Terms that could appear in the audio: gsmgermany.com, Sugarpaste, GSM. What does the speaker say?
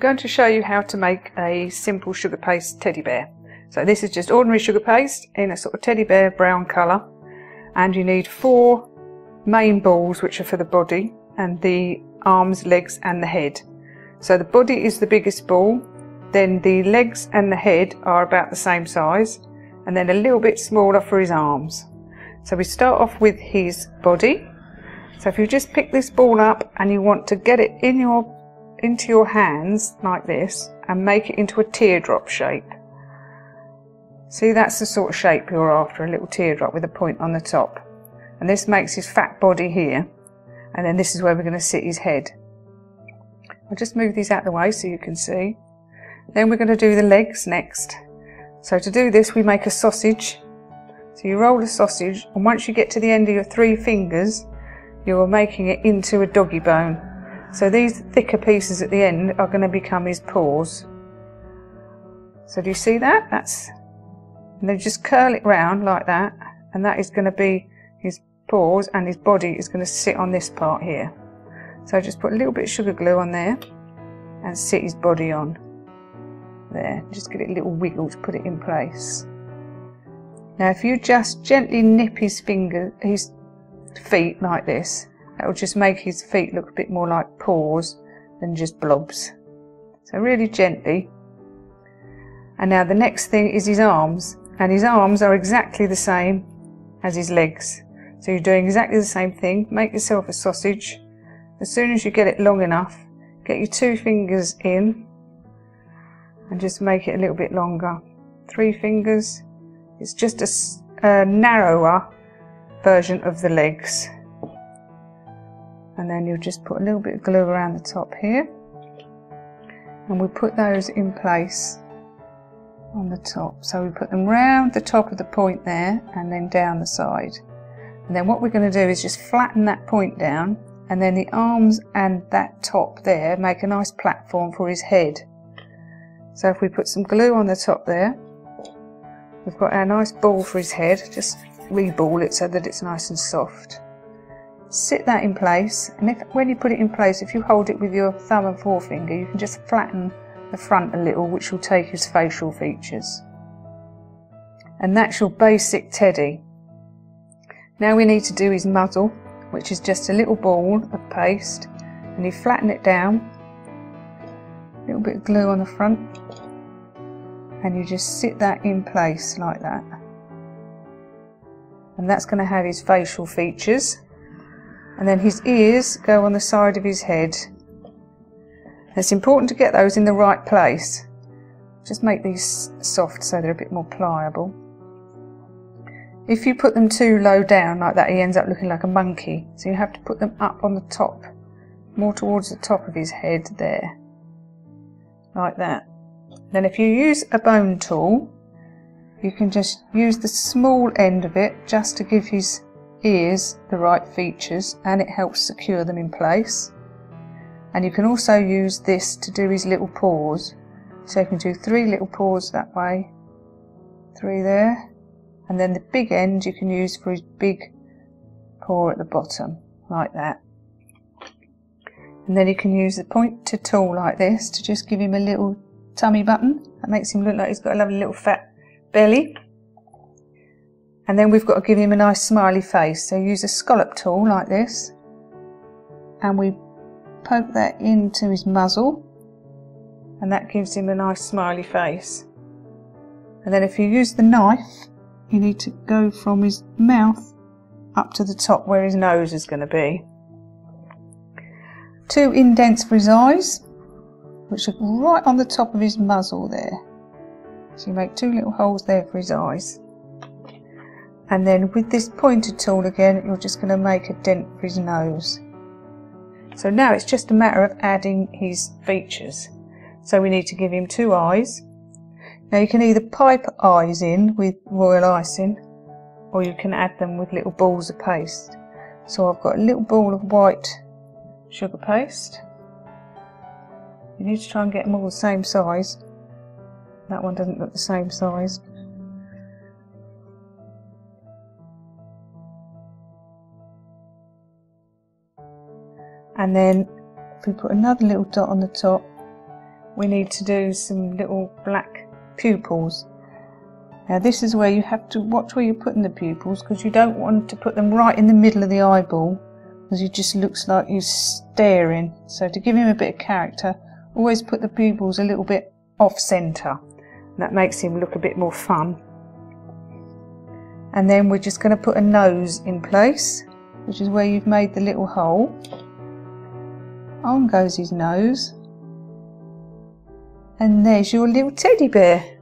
going to show you how to make a simple sugar paste teddy bear. So this is just ordinary sugar paste in a sort of teddy bear brown colour, and you need 4 main balls, which are for the body and the arms, legs and the head. So the body is the biggest ball, then the legs and the head are about the same size, and then a little bit smaller for his arms. So we start off with his body. So if you just pick this ball up and you want to get it into your hands like this and make it into a teardrop shape. See, that's the sort of shape you're after, a little teardrop with a point on the top. And this makes his fat body here, and then this is where we're going to sit his head. I'll just move these out of the way so you can see. Then we're going to do the legs next. So to do this, we make a sausage. So you roll a sausage, and once you get to the end of your 3 fingers, you're making it into a doggy bone. So these thicker pieces at the end are going to become his paws. So do you see that? And then just curl it round like that, and that is going to be his paws, and his body is going to sit on this part here. So just put a little bit of sugar glue on there and sit his body on. There, just give it a little wiggle to put it in place. Now if you just gently nip his feet like this, that will just make his feet look a bit more like paws than just blobs. So really gently. And now the next thing is his arms, and his arms are exactly the same as his legs. So you're doing exactly the same thing. Make yourself a sausage. As soon as you get it long enough, get your 2 fingers in and just make it a little bit longer. 3 fingers. It's just a narrower version of the legs. And then you'll just put a little bit of glue around the top here, and we'll put those in place on the top. So we put them round the top of the point there and then down the side. And then what we're going to do is just flatten that point down, and then the arms and that top there make a nice platform for his head. So if we put some glue on the top there, we've got our nice ball for his head. Just re-ball it so that it's nice and soft. Sit that in place, and when you put it in place, if you hold it with your thumb and forefinger, you can just flatten the front a little, which will take his facial features. And that's your basic teddy. Now we need to do his muzzle, which is just a little ball of paste, and you flatten it down, a little bit of glue on the front, and you just sit that in place like that. And that's going to have his facial features. And then his ears go on the side of his head. It's important to get those in the right place. Just make these soft so they're a bit more pliable. If you put them too low down like that, he ends up looking like a monkey. So you have to put them up on the top, more towards the top of his head there. Like that. Then if you use a bone tool, you can just use the small end of it just to give his ears the right features, and it helps secure them in place. And you can also use this to do his little paws, so you can do 3 little paws that way, 3 there, and then the big end you can use for his big paw at the bottom like that. And then you can use the pointed tool like this to just give him a little tummy button. That makes him look like he's got a lovely little fat belly. And then we've got to give him a nice smiley face, so use a scallop tool like this, and we poke that into his muzzle, and that gives him a nice smiley face. And then if you use the knife, you need to go from his mouth up to the top where his nose is going to be. 2 indents for his eyes, which are right on the top of his muzzle there. So you make 2 little holes there for his eyes. And then with this pointed tool again, you're just going to make a dent for his nose. So now it's just a matter of adding his features. So we need to give him 2 eyes. Now you can either pipe eyes in with royal icing, or you can add them with little balls of paste. So I've got a little ball of white sugar paste. You need to try and get them all the same size. That one doesn't look the same size. And then if we put another little dot on the top, we need to do some little black pupils. Now this is where you have to watch where you're putting the pupils, because you don't want to put them right in the middle of the eyeball, because it just looks like you're staring. So to give him a bit of character, always put the pupils a little bit off centre. That makes him look a bit more fun. And then we're just going to put a nose in place, which is where you've made the little hole. On goes his nose. And there's your little teddy bear.